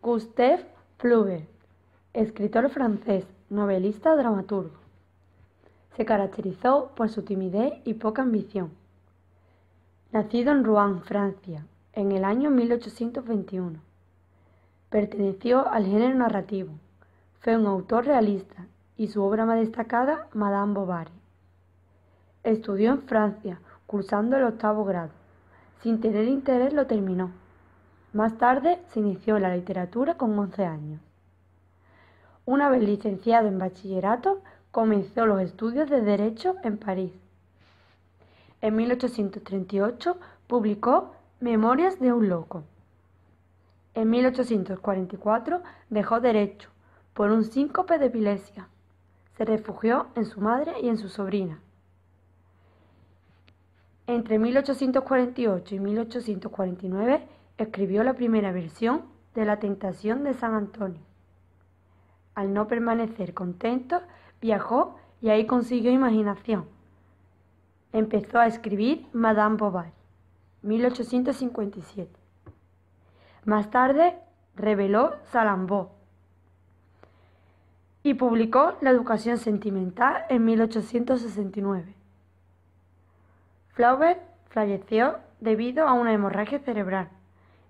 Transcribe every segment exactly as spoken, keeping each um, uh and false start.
Gustave Flaubert, escritor francés, novelista, dramaturgo. Se caracterizó por su timidez y poca ambición. Nacido en Rouen, Francia, en el año mil ochocientos veintiuno. Perteneció al género narrativo. Fue un autor realista y su obra más destacada, Madame Bovary. Estudió en Francia, cursando el octavo grado. Sin tener interés lo terminó. Más tarde se inició en la literatura con once años. Una vez licenciado en bachillerato, comenzó los estudios de Derecho en París. En mil ochocientos treinta y ocho publicó Memorias de un loco. En mil ochocientos cuarenta y cuatro dejó Derecho por un síncope de epilepsia. Se refugió en su madre y en su sobrina. Entre mil ochocientos cuarenta y ocho y mil ochocientos cuarenta y nueve escribió la primera versión de La Tentación de San Antonio. Al no permanecer contento, viajó y ahí consiguió imaginación. Empezó a escribir Madame Bovary, mil ochocientos cincuenta y siete. Más tarde reveló Salambó y publicó La Educación Sentimental en mil ochocientos sesenta y nueve. Flaubert falleció debido a una hemorragia cerebral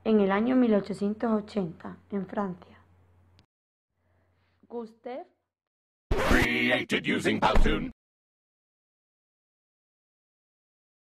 en el año mil ochocientos ochenta en Francia. Gustave created using PowToon.